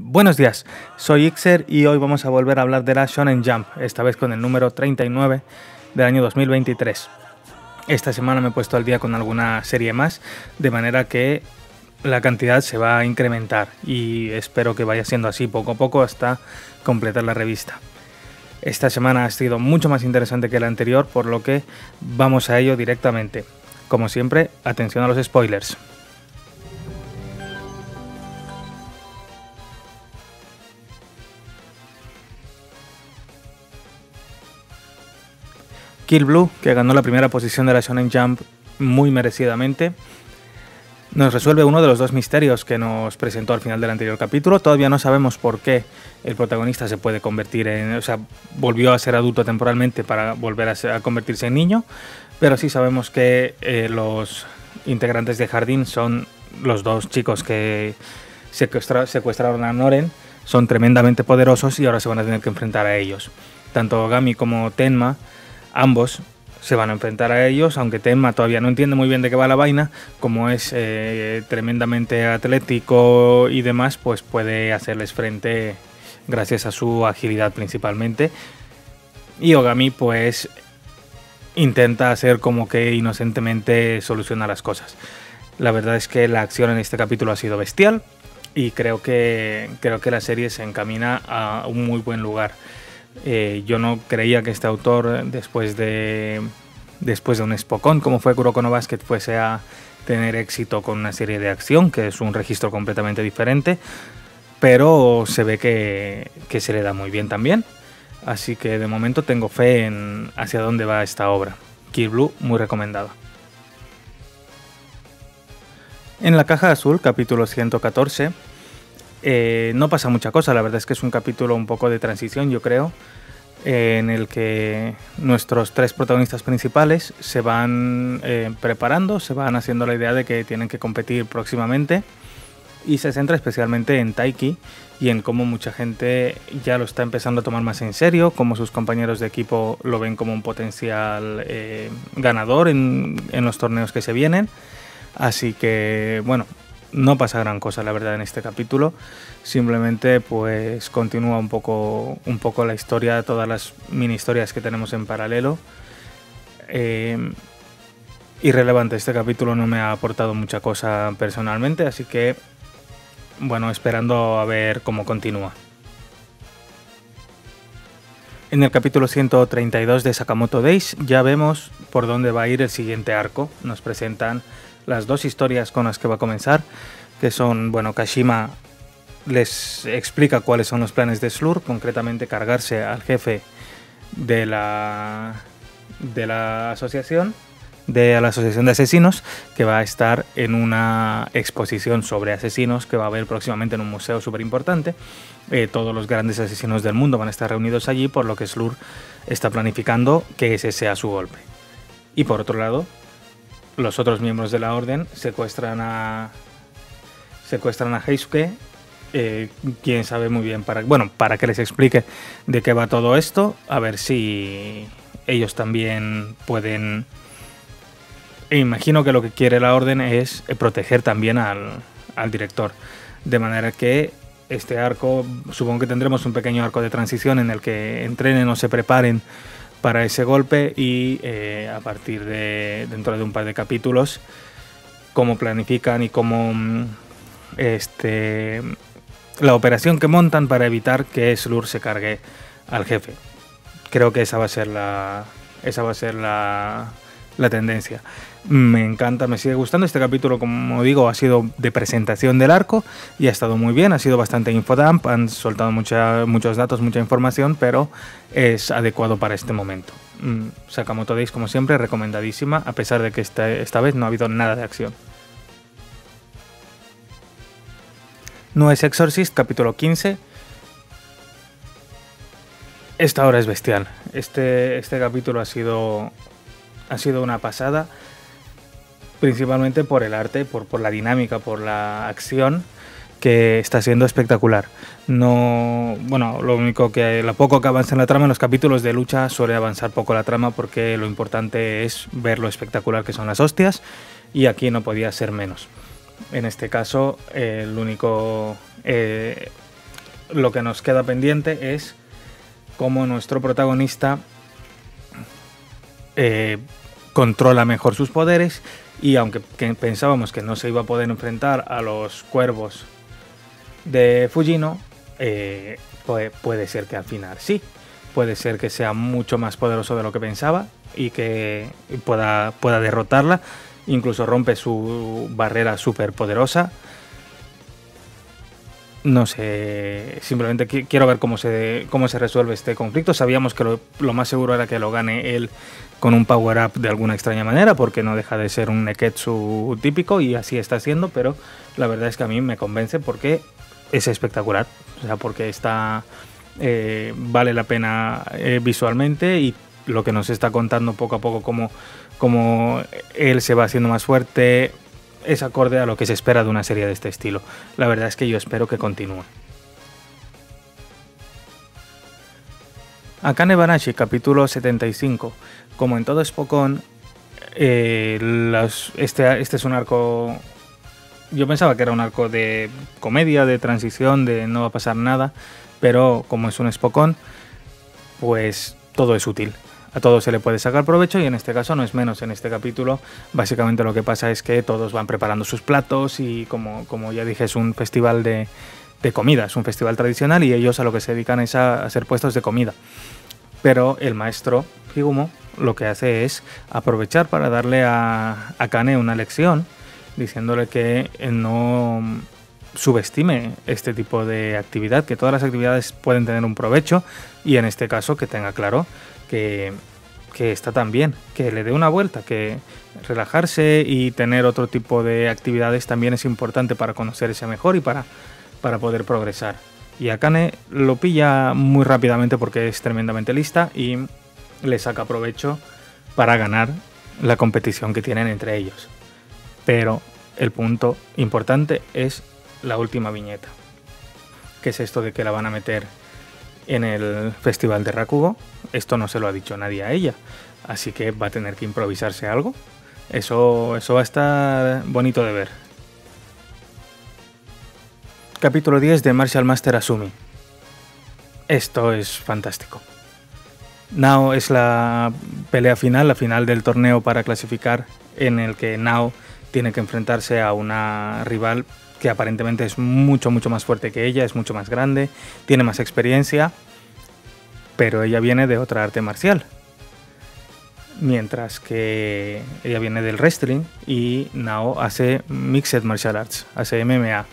Buenos días, soy Ikzer y hoy vamos a volver a hablar de la Shonen Jump, esta vez con el número 39 del año 2023. Esta semana me he puesto al día con alguna serie más, de manera que la cantidad se va a incrementar y espero que vaya siendo así poco a poco hasta completar la revista. Esta semana ha sido mucho más interesante que la anterior, por lo que vamos a ello directamente. Como siempre, atención a los spoilers. Kill Blue, que ganó la primera posición de la Shonen Jump muy merecidamente, nos resuelve uno de los dos misterios que nos presentó al final del anterior capítulo. Todavía no sabemos por qué el protagonista se puede convertir en... o sea, volvió a ser adulto temporalmente para volver a convertirse en niño, pero sí sabemos que los integrantes de Jardín son los dos chicos que secuestraron a Noren, son tremendamente poderosos y ahora se van a tener que enfrentar a ellos. Tanto Ogami como Tenma, ambos se van a enfrentar a ellos, aunque Tenma todavía no entiende muy bien de qué va la vaina. Como es tremendamente atlético y demás, pues puede hacerles frente gracias a su agilidad principalmente. Y Ogami pues intenta hacer como que inocentemente soluciona las cosas. La verdad es que la acción en este capítulo ha sido bestial y creo que la serie se encamina a un muy buen lugar. Yo no creía que este autor, después de un espocón como fue Kuroko no Basket, fuese a tener éxito con una serie de acción, que es un registro completamente diferente, pero se ve que se le da muy bien también. Así que de momento tengo fe en hacia dónde va esta obra. Kill Blue, muy recomendada. En la caja azul, capítulo 114... no pasa mucha cosa, la verdad es que es un capítulo un poco de transición, yo creo, en el que nuestros tres protagonistas principales se van preparando, se van haciendo la idea de que tienen que competir próximamente, y se centra especialmente en Taiki y en cómo mucha gente ya lo está empezando a tomar más en serio, cómo sus compañeros de equipo lo ven como un potencial ganador en los torneos que se vienen. Así que, bueno, no pasa gran cosa, la verdad, en este capítulo. Simplemente pues continúa un poco la historia, todas las mini historias que tenemos en paralelo. Irrelevante, este capítulo no me ha aportado mucha cosa personalmente, así que bueno, esperando a ver cómo continúa. En el capítulo 132 de Sakamoto Days ya vemos por dónde va a ir el siguiente arco. Nos presentan las dos historias con las que va a comenzar, que son, bueno, Kashima les explica cuáles son los planes de Slur, concretamente cargarse al jefe de la asociación de asesinos, que va a estar en una exposición sobre asesinos que va a haber próximamente en un museo súper importante. Todos los grandes asesinos del mundo van a estar reunidos allí, por lo que Slur está planificando que ese sea su golpe. Y por otro lado, los otros miembros de la orden secuestran a Heisuke, quién sabe muy bien para que les explique de qué va todo esto, a ver si ellos también pueden. E imagino que lo que quiere la orden es proteger también al director, de manera que este arco, supongo que tendremos un pequeño arco de transición en el que entrenen o se preparen para ese golpe, y a partir de dentro de un par de capítulos, cómo planifican y cómo la operación que montan para evitar que Slur se cargue al jefe. Creo que esa va a ser la tendencia. Me encanta, me sigue gustando. Este capítulo, como digo, ha sido de presentación del arco y ha estado muy bien, ha sido bastante infodump, han soltado muchos datos, mucha información, pero es adecuado para este momento. Sakamoto Days, como siempre, recomendadísima, a pesar de que esta vez no ha habido nada de acción. Nue's Exorcist, capítulo 15. Esta obra es bestial. Este capítulo ha sido una pasada, principalmente por el arte, por la dinámica, por la acción, que está siendo espectacular. No, bueno, lo único que lo poco que avanza en la trama, en los capítulos de lucha suele avanzar poco la trama, porque lo importante es ver lo espectacular que son las hostias, y aquí no podía ser menos. En este caso, el único lo que nos queda pendiente es cómo nuestro protagonista controla mejor sus poderes, y aunque pensábamos que no se iba a poder enfrentar a los cuervos de Fujino, puede ser que al final sí, puede ser que sea mucho más poderoso de lo que pensaba y que pueda derrotarla, incluso rompe su barrera súper poderosa. No sé, simplemente quiero ver cómo se resuelve este conflicto. Sabíamos que lo más seguro era que lo gane él con un power-up de alguna extraña manera, porque no deja de ser un Neketsu típico y así está siendo, pero la verdad es que a mí me convence porque es espectacular. O sea, porque está vale la pena visualmente, y lo que nos está contando poco a poco cómo él se va haciendo más fuerte es acorde a lo que se espera de una serie de este estilo. La verdad es que yo espero que continúe. Akane Banashi, capítulo 75. Como en todo Spokon, este es un arco... Yo pensaba que era un arco de comedia, de transición, de no va a pasar nada, pero como es un Spokon, pues todo es útil. A todos se le puede sacar provecho, y en este caso no es menos. En este capítulo básicamente lo que pasa es que todos van preparando sus platos, y como ya dije, es un festival de comida, es un festival tradicional, y ellos a lo que se dedican es a hacer puestos de comida. Pero el maestro Higumo lo que hace es aprovechar para darle a Akane una lección, diciéndole que no subestime este tipo de actividad, que todas las actividades pueden tener un provecho, y en este caso que tenga claro que está tan bien, que le dé una vuelta, que relajarse y tener otro tipo de actividades también es importante para conocerse mejor y para poder progresar. Y Akane lo pilla muy rápidamente porque es tremendamente lista y le saca provecho para ganar la competición que tienen entre ellos. Pero el punto importante es la última viñeta, que es esto de que la van a meter en el festival de Rakugo. Esto no se lo ha dicho nadie a ella, así que va a tener que improvisarse algo. Eso va a estar bonito de ver. Capítulo 10 de Martial Master Asumi. Esto es fantástico. Nao es la pelea final, la final del torneo para clasificar, en el que Nao tiene que enfrentarse a una rival que aparentemente es mucho más fuerte que ella, es mucho más grande, tiene más experiencia, pero ella viene de otra arte marcial. Mientras que ella viene del wrestling, y Nao hace Mixed Martial Arts, hace MMA,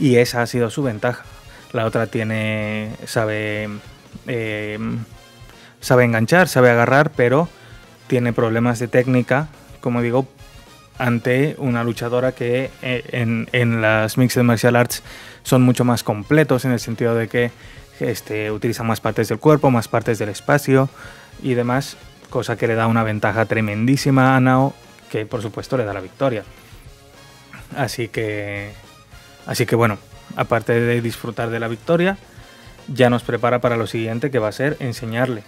y esa ha sido su ventaja. La otra sabe enganchar, sabe agarrar, pero tiene problemas de técnica, como digo, ante una luchadora que en las Mixed Martial Arts son mucho más completos, en el sentido de que utilizan más partes del cuerpo, más partes del espacio y demás, cosa que le da una ventaja tremendísima a Nao, que por supuesto le da la victoria. Así que bueno, aparte de disfrutar de la victoria, ya nos prepara para lo siguiente, que va a ser enseñarle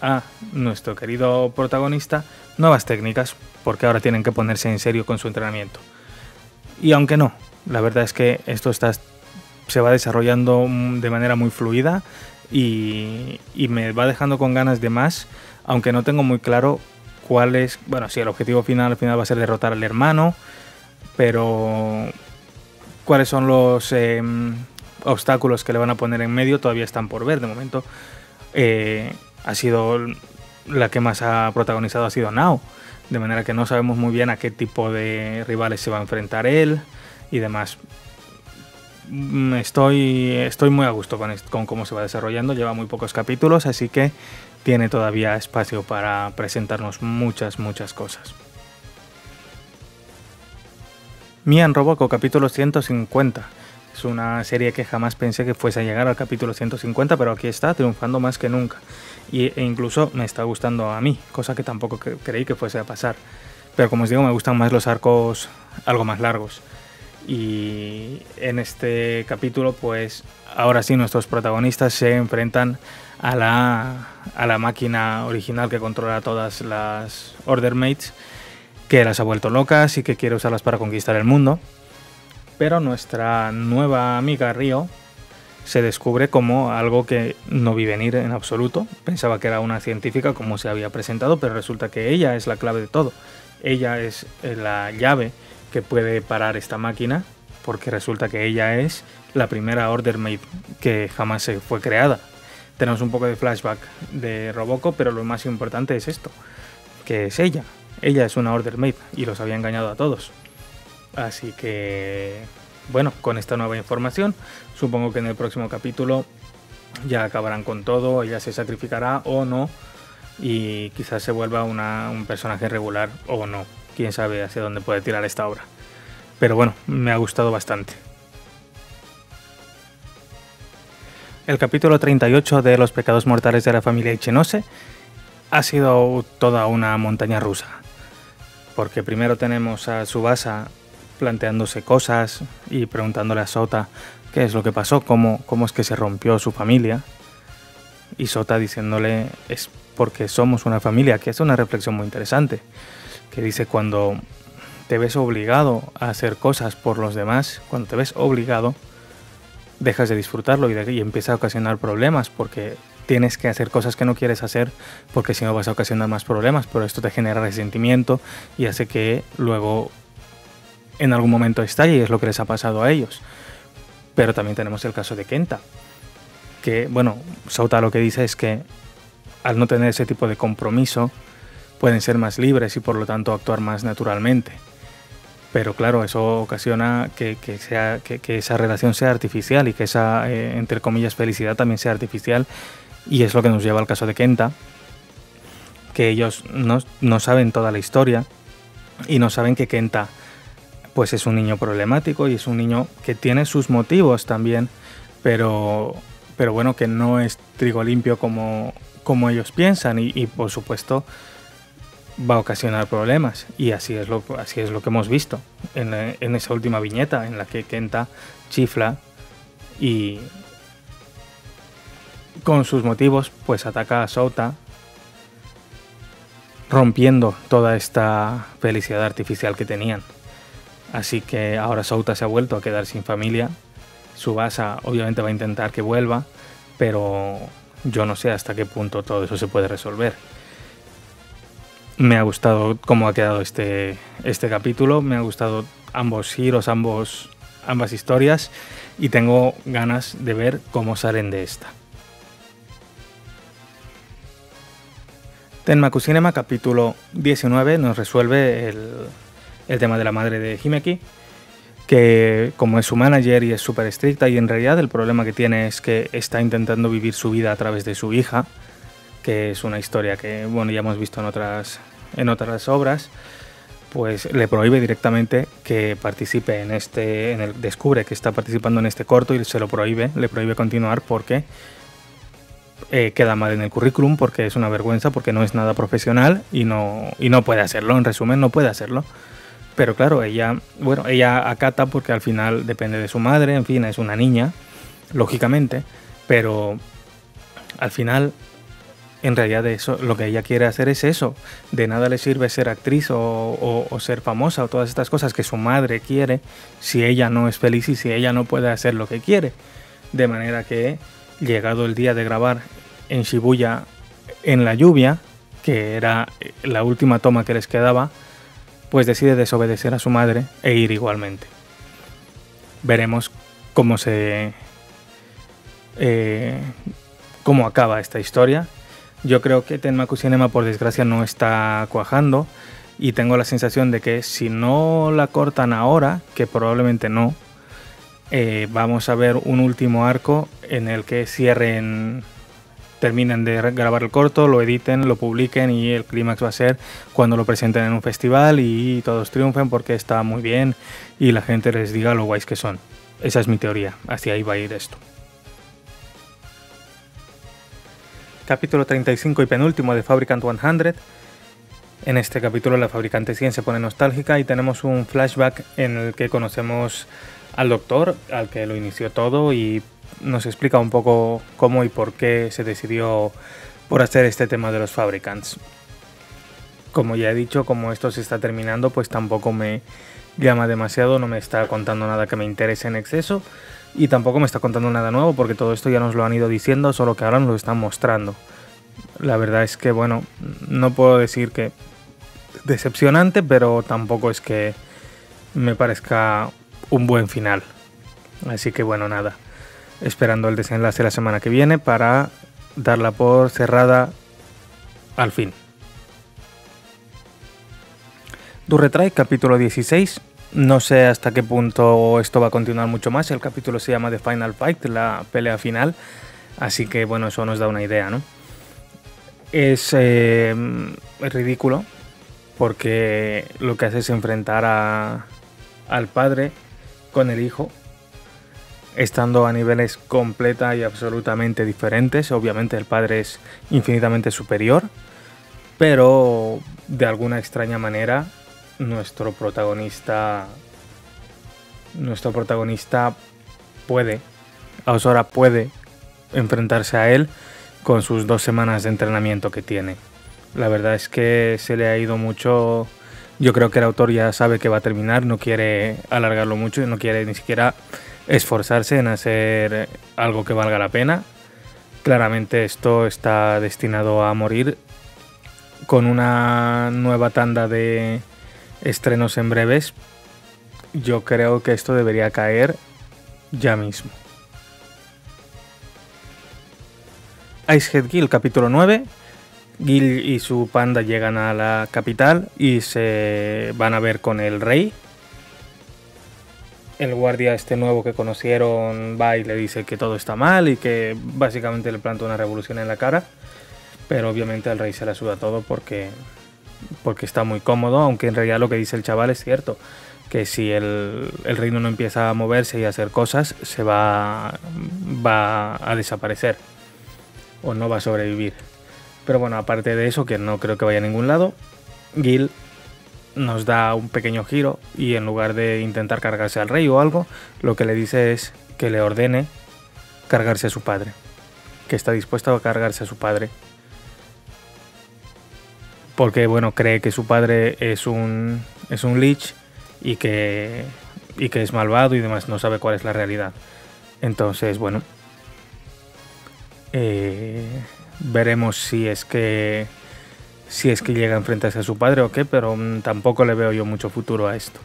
a nuestro querido protagonista nuevas técnicas, porque ahora tienen que ponerse en serio con su entrenamiento. Y aunque no, la verdad es que esto se va desarrollando de manera muy fluida y me va dejando con ganas de más, aunque no tengo muy claro cuál es... Bueno, sí, el objetivo final al final va a ser derrotar al hermano, pero cuáles son los obstáculos que le van a poner en medio todavía están por ver. De momento ha sido la que más ha protagonizado, ha sido Nao, de manera que no sabemos muy bien a qué tipo de rivales se va a enfrentar él y demás. Estoy muy a gusto con cómo se va desarrollando. Lleva muy pocos capítulos, así que tiene todavía espacio para presentarnos muchas cosas. Mian Roboco, capítulo 150. Es una serie que jamás pensé que fuese a llegar al capítulo 150, pero aquí está, triunfando más que nunca. E incluso me está gustando a mí, cosa que tampoco creí que fuese a pasar. Pero como os digo, me gustan más los arcos algo más largos. Y en este capítulo, pues ahora sí, nuestros protagonistas se enfrentan a la máquina original que controla todas las Order Maids, que las ha vuelto locas y que quiere usarlas para conquistar el mundo. Pero nuestra nueva amiga Río se descubre como algo que no vi venir en absoluto. Pensaba que era una científica como se había presentado, pero resulta que ella es la clave de todo. Ella es la llave que puede parar esta máquina, porque resulta que ella es la primera Order Maid que jamás se fue creada. Tenemos un poco de flashback de Roboko, pero lo más importante es esto, que es ella. Ella es una Order Maid y los había engañado a todos. Así que, bueno, con esta nueva información, supongo que en el próximo capítulo ya acabarán con todo, ella se sacrificará o no, y quizás se vuelva un personaje regular o no. Quién sabe hacia dónde puede tirar esta obra. Pero bueno, me ha gustado bastante. El capítulo 38 de Los pecados mortales de la familia Ichinose ha sido toda una montaña rusa, porque primero tenemos a Tsubasa planteándose cosas y preguntándole a Sota qué es lo que pasó, cómo es que se rompió su familia, y Sota diciéndole es porque somos una familia, que es una reflexión muy interesante, que dice cuando te ves obligado a hacer cosas por los demás, cuando te ves obligado, dejas de disfrutarlo y empieza a ocasionar problemas, porque tienes que hacer cosas que no quieres hacer, porque si no vas a ocasionar más problemas, pero esto te genera resentimiento y hace que luego en algún momento estalle, y es lo que les ha pasado a ellos. Pero también tenemos el caso de Kenta, que, bueno, Sota lo que dice es que al no tener ese tipo de compromiso pueden ser más libres y por lo tanto actuar más naturalmente. Pero claro, eso ocasiona que esa relación sea artificial y que esa, entre comillas, felicidad también sea artificial. Y es lo que nos lleva al caso de Kenta, que ellos no saben toda la historia y no saben que Kenta pues es un niño problemático y es un niño que tiene sus motivos también, pero bueno, que no es trigo limpio como ellos piensan y por supuesto va a ocasionar problemas, y así es lo que hemos visto en esa última viñeta en la que Kenta chifla y con sus motivos pues ataca a Sota, rompiendo toda esta felicidad artificial que tenían. Así que ahora Sota se ha vuelto a quedar sin familia. Tsubasa obviamente va a intentar que vuelva, pero yo no sé hasta qué punto todo eso se puede resolver. Me ha gustado cómo ha quedado este capítulo, me ha gustado ambos giros, ambas historias, y tengo ganas de ver cómo salen de esta. Tenmaku Cinema, capítulo 19, nos resuelve el tema de la madre de Himeki, que como es su manager y es súper estricta, y en realidad el problema que tiene es que está intentando vivir su vida a través de su hija, que es una historia que, bueno, ya hemos visto en otras obras, pues le prohíbe directamente que participe descubre que está participando en este corto y se lo prohíbe, le prohíbe continuar porque queda mal en el currículum, porque es una vergüenza, porque no es nada profesional y no puede hacerlo, en resumen, no puede hacerlo. Pero claro, ella acata porque al final depende de su madre, en fin, es una niña, lógicamente, pero al final, en realidad, eso, lo que ella quiere hacer es eso. De nada le sirve ser actriz o ser famosa o todas estas cosas que su madre quiere si ella no es feliz y si ella no puede hacer lo que quiere. De manera que, llegado el día de grabar en Shibuya en la lluvia, que era la última toma que les quedaba, pues decide desobedecer a su madre e ir igualmente. Veremos cómo acaba esta historia. Yo creo que Tenmaku Cinema, por desgracia, no está cuajando, y tengo la sensación de que si no la cortan ahora, que probablemente no, vamos a ver un último arco en el que terminen de grabar el corto, lo editen, lo publiquen, y el clímax va a ser cuando lo presenten en un festival y todos triunfen porque está muy bien y la gente les diga lo guays que son. Esa es mi teoría, hacia ahí va a ir esto. Capítulo 35 y penúltimo de Fabricant 100. En este capítulo la fabricante 100 se pone nostálgica y tenemos un flashback en el que conocemos al doctor, al que lo inició todo, y nos explica un poco cómo y por qué se decidió por hacer este tema de los Fabricants. Como ya he dicho, como esto se está terminando, pues tampoco me llama demasiado, no me está contando nada que me interese en exceso, Y tampoco me está contando nada nuevo, porque todo esto ya nos lo han ido diciendo, solo que ahora nos lo están mostrando. La verdad es que, bueno, no puedo decir que decepcionante, pero tampoco es que me parezca un buen final. Así que, bueno, nada. Esperando el desenlace la semana que viene para darla por cerrada al fin. Do Retry, capítulo 16. No sé hasta qué punto esto va a continuar mucho más. El capítulo se llama The Final Fight, la pelea final. Así que, bueno, eso nos da una idea, ¿no? Es ridículo, porque lo que hace es enfrentar al padre con el hijo, estando a niveles completa y absolutamente diferentes. Obviamente el padre es infinitamente superior, pero de alguna extraña manera nuestro protagonista puede, Aosora puede enfrentarse a él con sus 2 semanas de entrenamiento que tiene. La verdad es que se le ha ido mucho. Yo creo que el autor ya sabe que va a terminar, no quiere alargarlo mucho y no quiere ni siquiera esforzarse en hacer algo que valga la pena. Claramente esto está destinado a morir con una nueva tanda de estrenos en breves. Yo creo que esto debería caer ya mismo. Ice Head Gill, capítulo 9. Gil y su panda llegan a la capital y se van a ver con el rey. El guardia este nuevo que conocieron va y le dice que todo está mal y que básicamente le planta una revolución en la cara. Pero obviamente al rey se la suda todo porque está muy cómodo, aunque en realidad lo que dice el chaval es cierto, que si el reino no empieza a moverse y a hacer cosas, se va a desaparecer o no va a sobrevivir. Pero bueno, aparte de eso, que no creo que vaya a ningún lado, Gil nos da un pequeño giro y en lugar de intentar cargarse al rey o algo, lo que le dice es que le ordene cargarse a su padre, que está dispuesto a cargarse a su padre. Porque, bueno, cree que su padre es un lich y que es malvado y demás, no sabe cuál es la realidad. Entonces, bueno, veremos si es que llega a enfrentarse a su padre o qué, pero tampoco le veo yo mucho futuro a esto.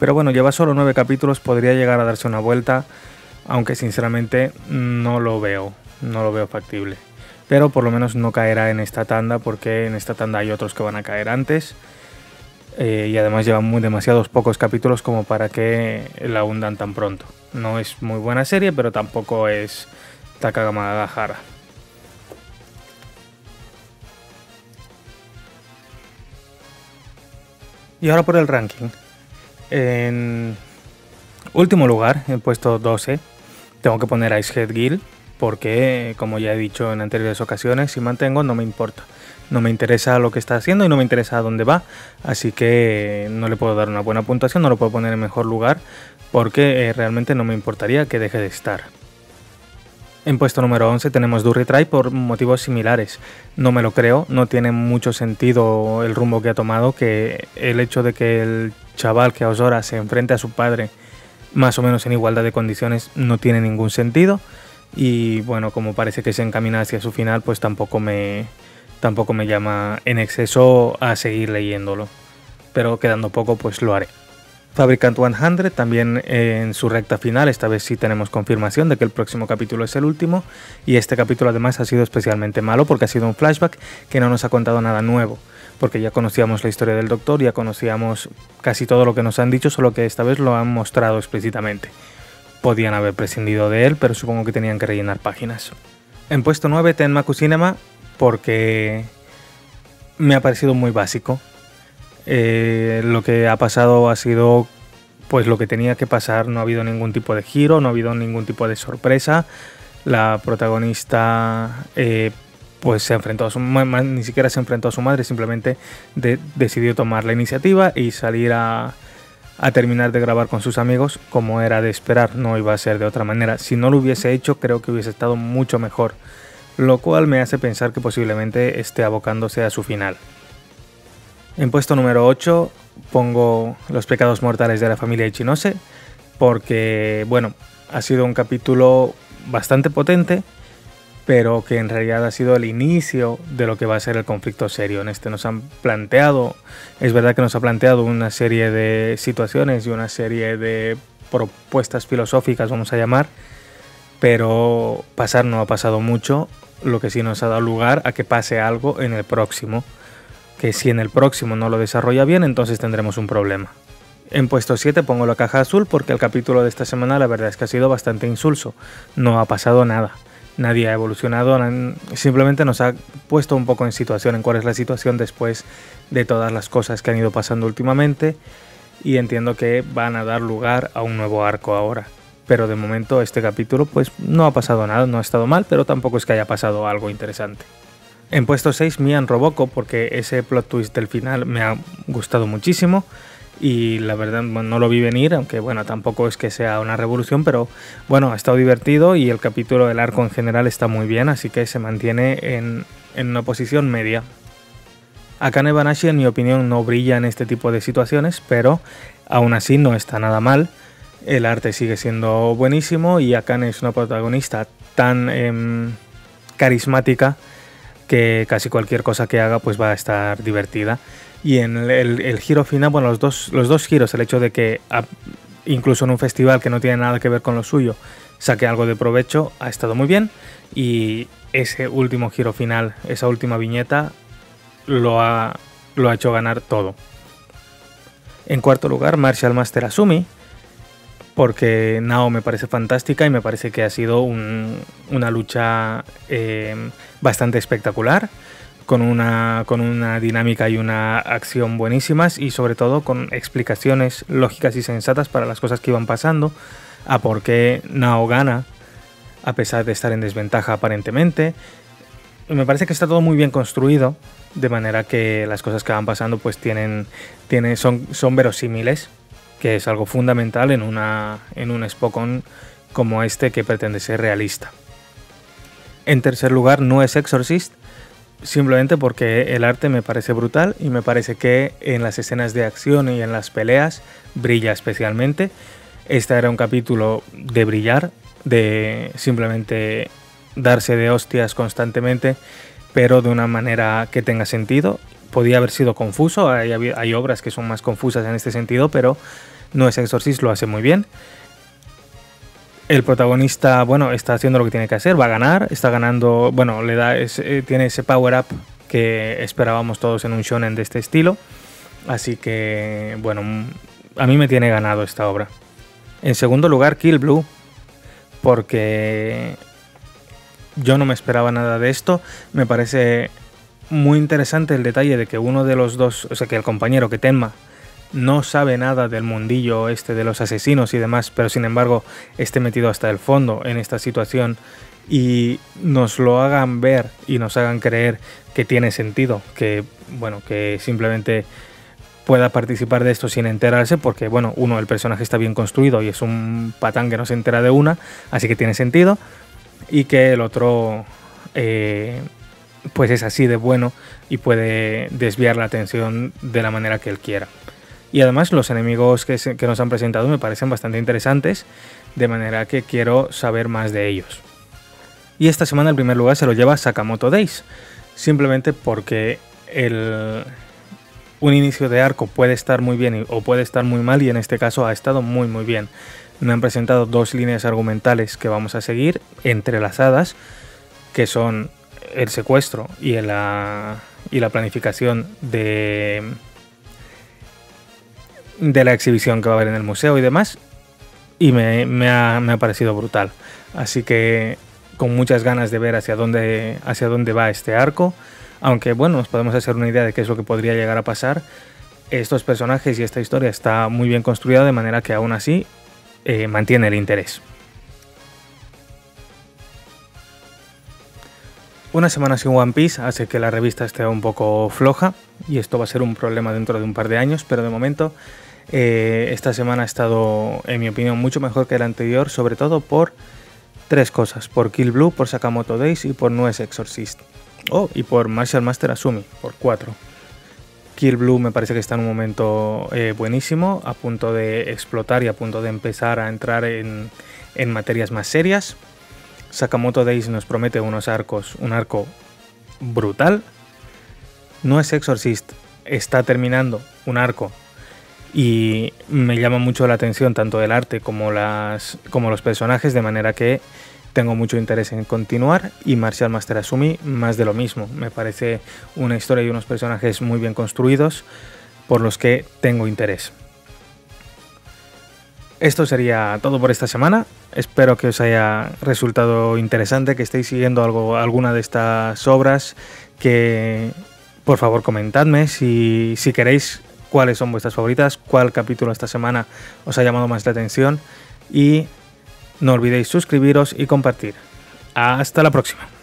Pero bueno, lleva solo 9 capítulos, podría llegar a darse una vuelta, aunque sinceramente no lo veo factible. Pero por lo menos no caerá en esta tanda, porque en esta tanda hay otros que van a caer antes. Y además llevan demasiados pocos capítulos como para que la hundan tan pronto. No es muy buena serie, pero tampoco es Takagamagahara. Y ahora por el ranking. En último lugar, en puesto 12, tengo que poner a Ice Head Gill, porque, como ya he dicho en anteriores ocasiones, si mantengo no me importa. No me interesa lo que está haciendo y no me interesa a dónde va, así que no le puedo dar una buena puntuación, no lo puedo poner en mejor lugar, porque realmente no me importaría que deje de estar. En puesto número 11 tenemos Do Retry por motivos similares. No me lo creo, no tiene mucho sentido el rumbo que ha tomado, que el hecho de que el chaval que Aosora se enfrente a su padre más o menos en igualdad de condiciones no tiene ningún sentido. Y bueno, como parece que se encamina hacia su final, pues tampoco me llama en exceso a seguir leyéndolo. Pero quedando poco, pues lo haré. Fabricant 100 también en su recta final, esta vez sí tenemos confirmación de que el próximo capítulo es el último. Y este capítulo además ha sido especialmente malo porque ha sido un flashback que no nos ha contado nada nuevo. Porque ya conocíamos la historia del doctor, ya conocíamos casi todo lo que nos han dicho, solo que esta vez lo han mostrado explícitamente. Podían haber prescindido de él, pero supongo que tenían que rellenar páginas. En puesto 9, Tenmaku Cinema, porque me ha parecido muy básico. Lo que ha pasado ha sido pues lo que tenía que pasar. No ha habido ningún tipo de giro, no ha habido ningún tipo de sorpresa. La protagonista pues se enfrentó a su madre, ni siquiera se enfrentó a su madre, simplemente decidió tomar la iniciativa y salir a terminar de grabar con sus amigos, como era de esperar, no iba a ser de otra manera. Si no lo hubiese hecho, creo que hubiese estado mucho mejor, lo cual me hace pensar que posiblemente esté abocándose a su final. En puesto número 8 pongo Los pecados mortales de la familia Ichinose, porque, bueno, ha sido un capítulo bastante potente, pero que en realidad ha sido el inicio de lo que va a ser el conflicto serio. En este nos han planteado, es verdad que nos ha planteado una serie de situaciones y una serie de propuestas filosóficas, vamos a llamar, pero pasar no ha pasado mucho, lo que sí nos ha dado lugar a que pase algo en el próximo, que si en el próximo no lo desarrolla bien, entonces tendremos un problema. En puesto 7 pongo la caja azul porque el capítulo de esta semana la verdad es que ha sido bastante insulso, no ha pasado nada. Nadie ha evolucionado, simplemente nos ha puesto un poco en situación, en cuál es la situación después de todas las cosas que han ido pasando últimamente, y entiendo que van a dar lugar a un nuevo arco ahora. Pero de momento este capítulo pues no ha pasado nada, no ha estado mal, pero tampoco es que haya pasado algo interesante. En puesto 6 Mian Roboco, porque ese plot twist del final me ha gustado muchísimo. Y la verdad no lo vi venir, aunque bueno, tampoco es que sea una revolución, pero bueno, ha estado divertido y el capítulo del arco en general está muy bien, así que se mantiene en una posición media. Akane Banashi, en mi opinión, no brilla en este tipo de situaciones, pero aún así no está nada mal. El arte sigue siendo buenísimo y Akane es una protagonista tan carismática que casi cualquier cosa que haga pues va a estar divertida. Y en el giro final, bueno, los dos giros, el hecho de que incluso en un festival que no tiene nada que ver con lo suyo saque algo de provecho, ha estado muy bien. Y ese último giro final, esa última viñeta, lo ha hecho ganar todo. En cuarto lugar, Martial Master Asumi, porque Nao me parece fantástica y me parece que ha sido una lucha bastante espectacular. Con una dinámica y una acción buenísimas y sobre todo con explicaciones lógicas y sensatas para las cosas que iban pasando, a por qué Nao gana a pesar de estar en desventaja aparentemente. Me parece que está todo muy bien construido, de manera que las cosas que van pasando pues son verosímiles, que es algo fundamental en un Spokon como este que pretende ser realista. En tercer lugar, Nue's Exorcist, simplemente porque el arte me parece brutal y me parece que en las escenas de acción y en las peleas brilla especialmente. Este era un capítulo de brillar, de simplemente darse de hostias constantemente, pero de una manera que tenga sentido. Podía haber sido confuso, hay obras que son más confusas en este sentido, pero Nue's Exorcist lo hace muy bien. El protagonista, bueno, está haciendo lo que tiene que hacer, va a ganar, está ganando, bueno, tiene ese power-up que esperábamos todos en un shonen de este estilo, así que, bueno, a mí me tiene ganado esta obra. En segundo lugar, Kill Blue, porque yo no me esperaba nada de esto, me parece muy interesante el detalle de que uno de los dos, o sea, que el compañero, que Tenma, no sabe nada del mundillo este de los asesinos y demás, pero sin embargo esté metido hasta el fondo en esta situación y nos lo hagan ver y nos hagan creer que tiene sentido, que bueno, que simplemente pueda participar de esto sin enterarse, porque bueno, uno, el personaje está bien construido y es un patán que no se entera de una, así que tiene sentido, y que el otro pues es así de bueno y puede desviar la atención de la manera que él quiera. Y además los enemigos que nos han presentado me parecen bastante interesantes, de manera que quiero saber más de ellos. Y esta semana el primer lugar se lo lleva Sakamoto Days, simplemente porque un inicio de arco puede estar muy bien o puede estar muy mal, y en este caso ha estado muy muy bien. Me han presentado dos líneas argumentales que vamos a seguir entrelazadas, que son el secuestro y la planificación de la exhibición que va a haber en el museo y demás, y me ha parecido brutal, así que con muchas ganas de ver hacia dónde va este arco, aunque bueno, nos podemos hacer una idea de qué es lo que podría llegar a pasar. Estos personajes y esta historia está muy bien construida, de manera que aún así mantiene el interés. Una semana sin One Piece hace que la revista esté un poco floja, y esto va a ser un problema dentro de un par de años, pero de momento esta semana ha estado, en mi opinión, mucho mejor que la anterior, sobre todo por tres cosas: por Kill Blue, por Sakamoto Days y por Nue's Exorcist, y por Martial Master Asumi, por 4. Kill Blue me parece que está en un momento buenísimo, a punto de explotar y a punto de empezar a entrar en materias más serias. Sakamoto Days nos promete unos arcos, un arco brutal. Nue's Exorcist está terminando un arco y me llama mucho la atención tanto el arte como los personajes, de manera que tengo mucho interés en continuar. Y Martial Master Asumi, más de lo mismo. Me parece una historia y unos personajes muy bien construidos por los que tengo interés. Esto sería todo por esta semana. Espero que os haya resultado interesante, que estéis siguiendo alguna de estas obras, que por favor comentadme si queréis cuáles son vuestras favoritas, cuál capítulo esta semana os ha llamado más la atención y no olvidéis suscribiros y compartir. Hasta la próxima.